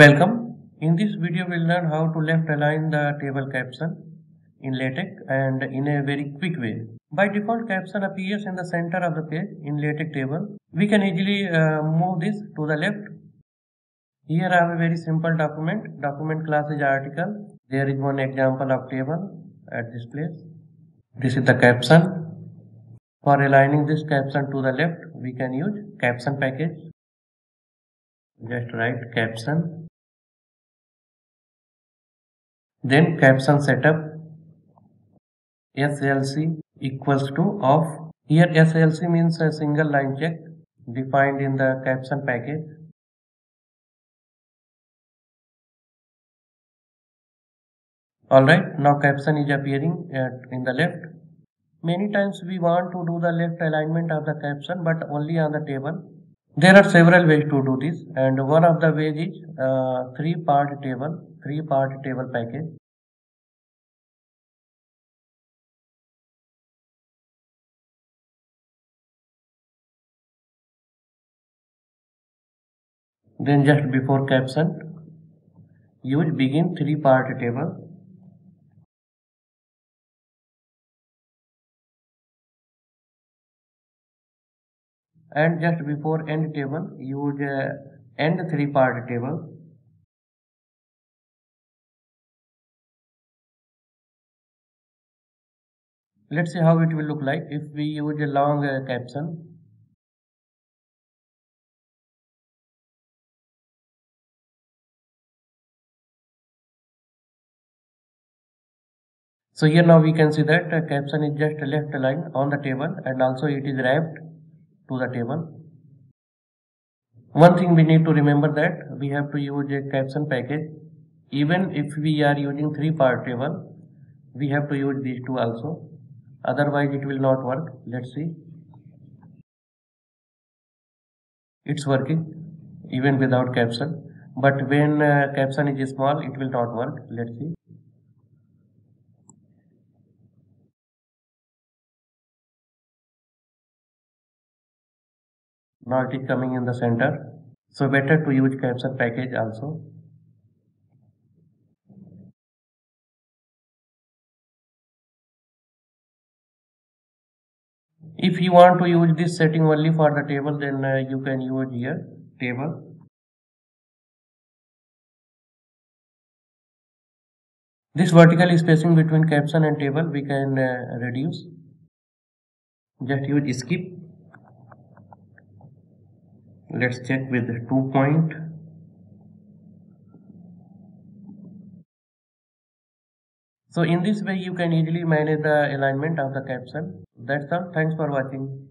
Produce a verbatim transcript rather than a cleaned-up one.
Welcome. In this video we'll learn how to left align the table caption in LaTeX and in a very quick way. By default, caption appears in the center of the page in LaTeX table. We can easily uh, move this to the left. Here I have a very simple document. Document class is article. There is one example of table at this place. This is the caption. For aligning this caption to the left, we can use caption package. Just write caption, then caption setup S L C equals to off. Here S L C means a single line check defined in the caption package. Alright, now caption is appearing at, in the left. Many times we want to do the left alignment of the caption but only on the table. There are several ways to do this, and one of the ways is uh, three-part table, three-part table package. Then just before caption, use begin three-part table. And just before end table, use uh, end three-part table. Let's see how it will look like if we use a long uh, caption. So here now we can see that uh, caption is just left aligned on the table, and also it is wrapped to the table. One thing we need to remember that we have to use a caption package. Even if we are using three-part table, we have to use these two also. Otherwise it will not work. Let's see. It's working even without caption. But when uh, caption is small, it will not work. Let's see. Now it is coming in the center, so better to use caption package also. If you want to use this setting only for the table, then uh, you can use here table. This vertical spacing between caption and table we can uh, reduce. Just use skip. Let's check with the two point. So in this way you can easily manage the alignment of the caption. That's all. Thanks for watching.